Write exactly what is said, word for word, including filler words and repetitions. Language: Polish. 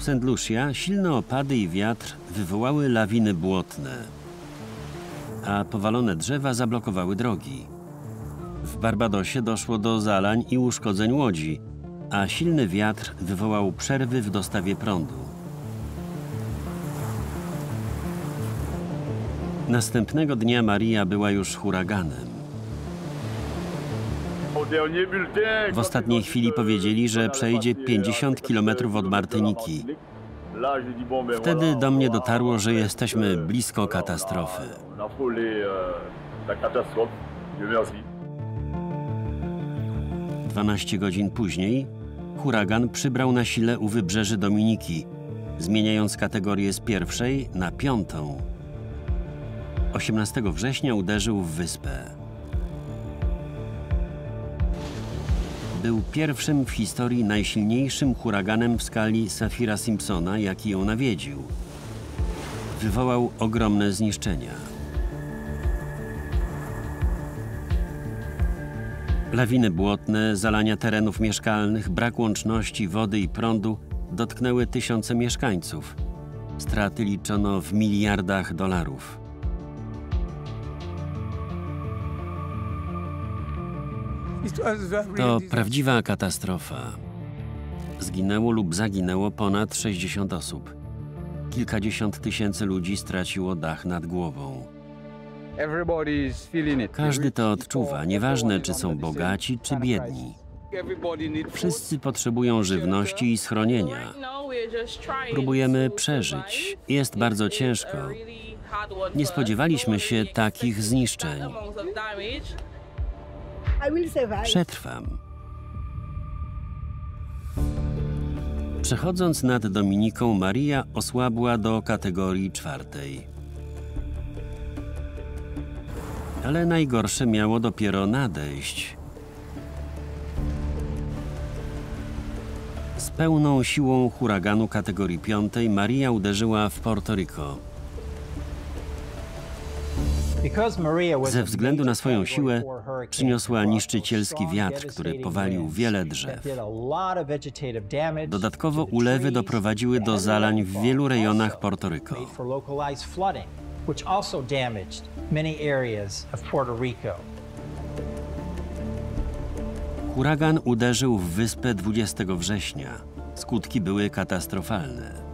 Saint Lucia silne opady i wiatr wywołały lawiny błotne, a powalone drzewa zablokowały drogi. W Barbadosie doszło do zalań i uszkodzeń łodzi, a silny wiatr wywołał przerwy w dostawie prądu. Następnego dnia Maria była już huraganem. W ostatniej chwili powiedzieli, że przejdzie pięćdziesiąt kilometrów od Martyniki. Wtedy do mnie dotarło, że jesteśmy blisko katastrofy. dwanaście godzin później huragan przybrał na sile u wybrzeży Dominiki, zmieniając kategorię z pierwszej na piątą. osiemnastego września uderzył w wyspę. Był pierwszym w historii najsilniejszym huraganem w skali Safira Simpsona, jaki ją nawiedził. Wywołał ogromne zniszczenia. Lawiny błotne, zalania terenów mieszkalnych, brak łączności, wody i prądu dotknęły tysiące mieszkańców. Straty liczono w miliardach dolarów. To prawdziwa katastrofa. Zginęło lub zaginęło ponad sześćdziesiąt osób. Kilkadziesiąt tysięcy ludzi straciło dach nad głową. Każdy to odczuwa, nieważne czy są bogaci, czy biedni. Wszyscy potrzebują żywności i schronienia. Próbujemy przeżyć. Jest bardzo ciężko. Nie spodziewaliśmy się takich zniszczeń. Przetrwam. Przechodząc nad Dominiką, Maria osłabła do kategorii czwartej. Ale najgorsze miało dopiero nadejść. Z pełną siłą huraganu kategorii piątej Maria uderzyła w Puerto Rico. Ze względu na swoją siłę przyniosła niszczycielski wiatr, który powalił wiele drzew. Dodatkowo ulewy doprowadziły do zalań w wielu rejonach Puerto Rico. Huragan uderzył w wyspę dwudziestego września. Skutki były katastrofalne.